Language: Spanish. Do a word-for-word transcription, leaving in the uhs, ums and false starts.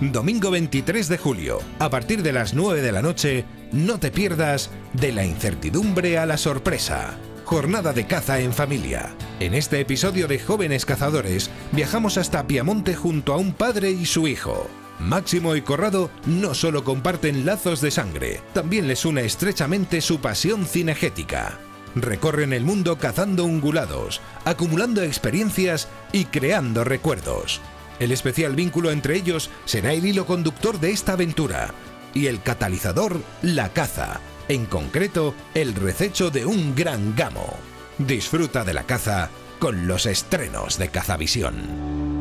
domingo veintitrés de julio, a partir de las nueve de la noche, no te pierdas De la incertidumbre a la sorpresa. Jornada de caza en familia. En este episodio de Jóvenes Cazadores, viajamos hasta Piamonte junto a un padre y su hijo. Máximo y Corrado no solo comparten lazos de sangre, también les une estrechamente su pasión cinegética. Recorren el mundo cazando ungulados, acumulando experiencias y creando recuerdos. El especial vínculo entre ellos será el hilo conductor de esta aventura y el catalizador, la caza, en concreto el rececho de un gran gamo. Disfruta de la caza con los estrenos de Cazavisión.